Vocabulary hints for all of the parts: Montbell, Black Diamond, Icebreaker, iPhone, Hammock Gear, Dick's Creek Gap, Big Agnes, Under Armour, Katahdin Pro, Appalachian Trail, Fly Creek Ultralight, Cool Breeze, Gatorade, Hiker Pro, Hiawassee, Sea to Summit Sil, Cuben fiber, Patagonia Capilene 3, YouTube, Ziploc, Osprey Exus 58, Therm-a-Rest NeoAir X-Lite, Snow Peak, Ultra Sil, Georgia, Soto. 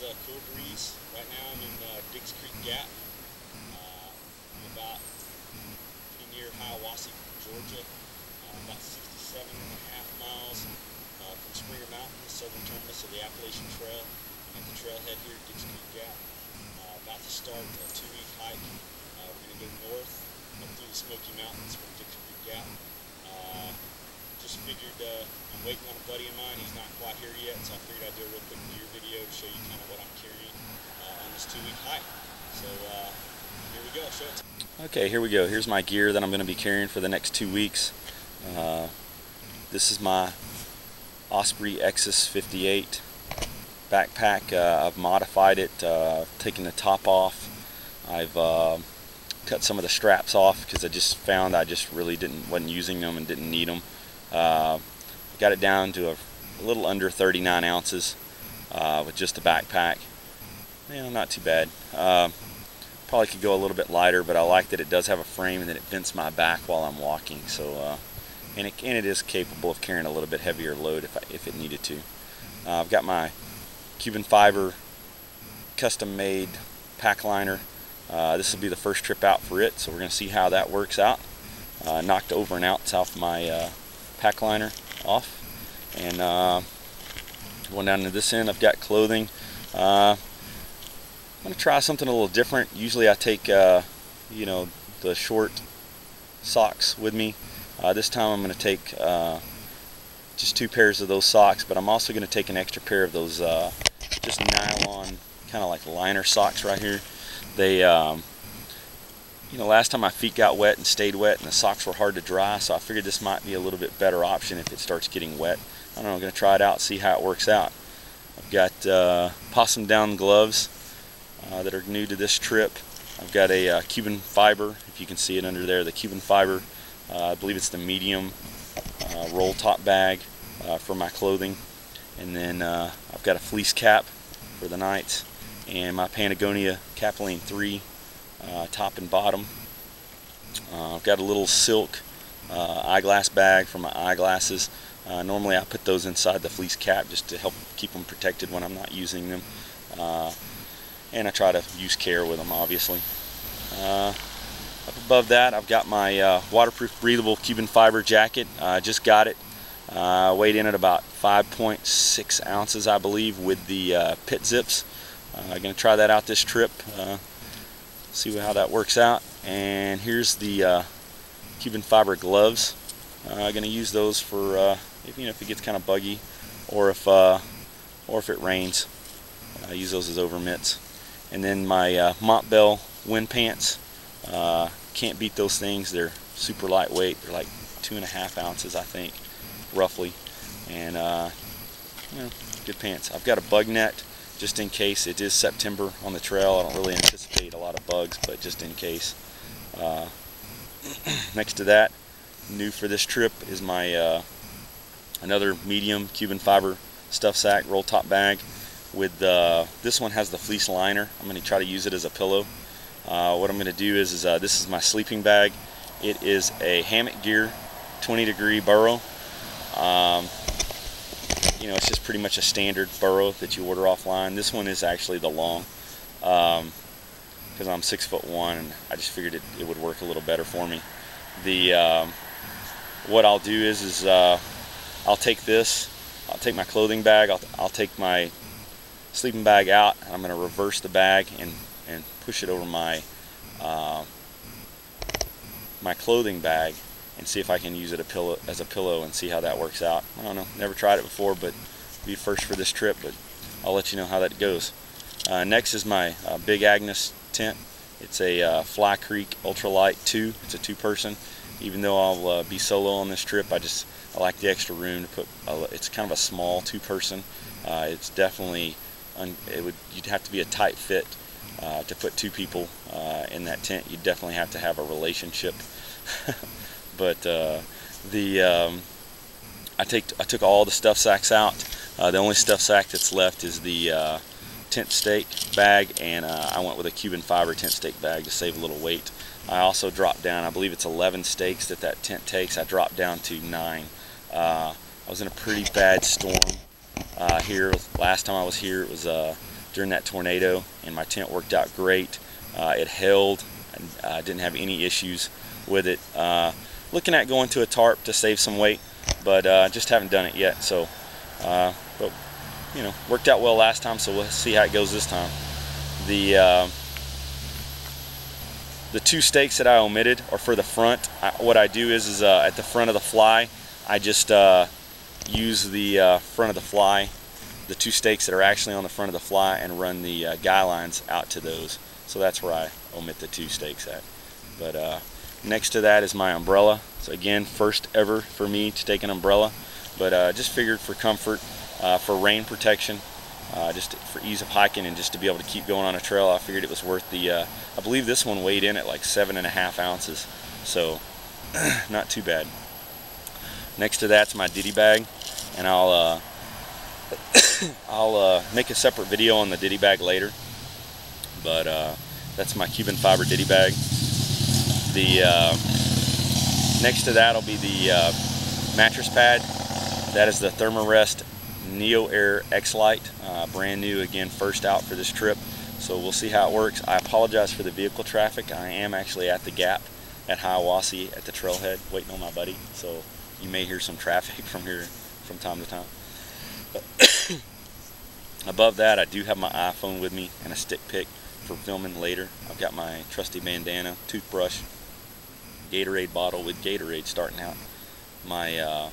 is Cool Breeze. Right now I'm in Dick's Creek Gap. I'm about pretty near Hiawassee, Georgia. About 67.5 miles from Springer Mountain, the southern terminus of the Appalachian Trail. I'm at the trailhead here at Dick's Creek Gap. About to start a 2-week hike. We're going to go north up through the Smoky Mountains from Dick's Creek Gap. Just figured I'm waiting on a buddy of mine. He's not quite here yet, so I figured I'd do a real quick gear video to show you kind of what I'm carrying on this 2-week hike. So here we go. Show it. Okay, here we go. Here's my gear that I'm going to be carrying for the next 2 weeks. This is my Osprey Exus 58 backpack. I've modified it, taken the top off. I've cut some of the straps off because I just found I just really wasn't using them and didn't need them. Got it down to a little under 39 ounces with just the backpack. You know, not too bad. Probably could go a little bit lighter, but I like that it does have a frame and that it vents my back while I'm walking. So, and it is capable of carrying a little bit heavier load if it needed to. I've got my Cuben fiber custom-made pack liner. This will be the first trip out for it, so we're going to see how that works out. Knocked over an ounce off my pack liner off, and going down to this end I've got clothing. I'm going to try something a little different. Usually I take you know, the short socks with me. This time I'm going to take just 2 pairs of those socks, but I'm also going to take an extra pair of those just nylon kind of like liner socks right here. They you know, last time my feet got wet and stayed wet and the socks were hard to dry, so I figured this might be a little bit better option if it starts getting wet. I don't know, I'm going to try it out, see how it works out. I've got possum down gloves that are new to this trip. I've got a Cuben fiber, if you can see it under there, the Cuben fiber. I believe it's the medium roll top bag for my clothing. And then I've got a fleece cap for the night and my Patagonia Capilene 3. Top and bottom. I've got a little silk eyeglass bag for my eyeglasses. Normally I put those inside the fleece cap just to help keep them protected when I'm not using them. And I try to use care with them, obviously. Up above that I've got my waterproof breathable Cuben fiber jacket. I just got it. Weighed in at about 5.6 ounces I believe with the pit zips. I'm going to try that out this trip. See how that works out. And here's the Cuben fiber gloves. I'm going to use those for if, you know, if it gets kind of buggy or if it rains. I use those as over mitts. And then my Montbell wind pants. Can't beat those things. They're super lightweight. They're like 2.5 ounces, I think, roughly. And you know, good pants. I've got a bug net. Just in case. It is September on the trail. I don't really anticipate a lot of bugs, but just in case. Next to that, new for this trip is my another medium Cuben fiber stuff sack roll top bag with this one has the fleece liner. I'm going to try to use it as a pillow. What I'm going to do is this is my sleeping bag. It is a Hammock Gear 20-degree burrow. You know, it's just pretty much a standard burrow that you order offline. This one is actually the long, because I'm 6'1", and I just figured it would work a little better for me. The what I'll do is I'll take this, I'll take my clothing bag, I'll take my sleeping bag out, and I'm going to reverse the bag and push it over my my clothing bag. And see if I can use it as a pillow and see how that works out. I don't know, never tried it before, but it'll be first for this trip, but I'll let you know how that goes. Next is my Big Agnes tent. It's a Fly Creek Ultralight 2. It's a 2-person. Even though I'll be solo on this trip, I like the extra room to put. It's kind of a small 2-person. It's definitely you'd have to be a tight fit to put 2 people in that tent. You'd definitely have to have a relationship. But I took all the stuff sacks out. The only stuff sack that's left is the tent stake bag, and I went with a Cuben fiber tent stake bag to save a little weight. I also dropped down, I believe it's 11 stakes that tent takes. I dropped down to 9. I was in a pretty bad storm here. Last time I was here, it was during that tornado, and my tent worked out great. It held. I didn't have any issues with it. Looking at going to a tarp to save some weight, but just haven't done it yet. So, but you know, worked out well last time, so we'll see how it goes this time. The two stakes that I omitted are for the front. What I do is at the front of the fly, I just use the front of the fly, the two stakes that are actually on the front of the fly, and run the guy lines out to those. So that's where I omit the two stakes at. But next to that is my umbrella. So again, first ever for me to take an umbrella, but just figured for comfort, for rain protection, just for ease of hiking, and just to be able to keep going on a trail, I figured it was worth the, I believe this one weighed in at like 7.5 ounces. So not too bad. Next to that's my ditty bag, and I'll I'll make a separate video on the ditty bag later. But that's my Cuben fiber ditty bag. The next to that will be the mattress pad. That is the Therm-a-Rest NeoAir X-Lite, brand new, again, first out for this trip. So we'll see how it works. I apologize for the vehicle traffic. I am actually at the Gap at Hiawassee at the trailhead waiting on my buddy. So you may hear some traffic from here from time to time. But above that, I do have my iPhone with me and a stick pick for filming later. I've got my trusty bandana, toothbrush, Gatorade bottle with Gatorade starting out, my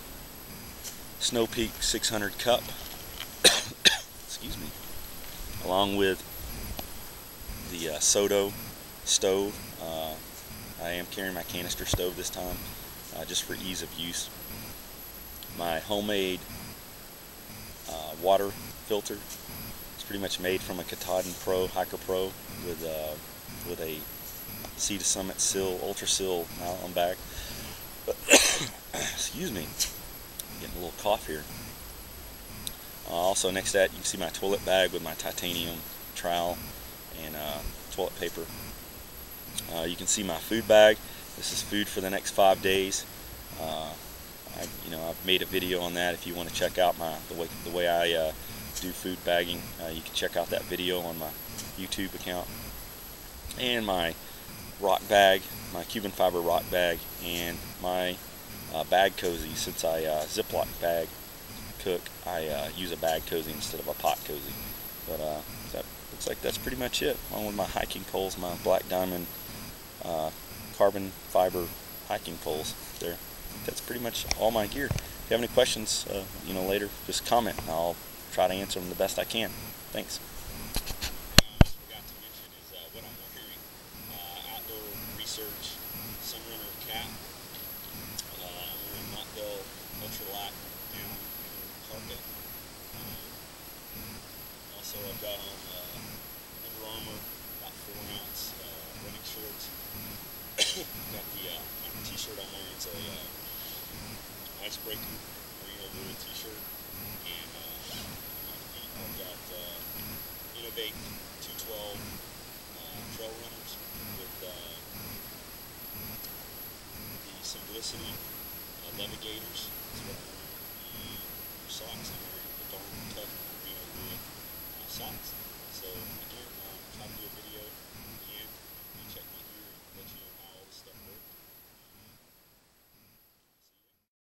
Snow Peak 600 cup, excuse me, along with the Soto stove. I am carrying my canister stove this time, just for ease of use. My homemade water filter. It's pretty much made from a Katahdin Pro, Hiker Pro, with a Sea to Summit Sil, Ultra Sil nylon bag. But excuse me, getting a little cough here. Also next to that, you can see my toilet bag with my titanium trowel and toilet paper. You can see my food bag. This is food for the next 5 days. You know, I've made a video on that. If you want to check out the way I do food bagging, you can check out that video on my YouTube account. And my rock bag, my Cuben fiber rock bag, and my bag cozy. Since I Ziploc bag cook, I use a bag cozy instead of a pot cozy. But that looks like that's pretty much it. Along with my hiking poles, my Black Diamond carbon fiber hiking poles there. That's pretty much all my gear. If you have any questions, you know, later, just comment and I'll try to answer them the best I can. Thanks. Forgot to mention is what I'm hearing. Outdoor research, some runner cap. I'm wearing Montbell Ultralight down carpet. Also, I've got on Under Armour, about 4 ounce running shorts. Got the t-shirt I'm wearing. It's a Icebreaker merino wool t-shirt, and I've got Innovate 212 trail runners with the Simplicity Levigators. That's what I'm wearing. Socks, I'm wearing the darn tough merino wool socks. So again, I'll try to do a video.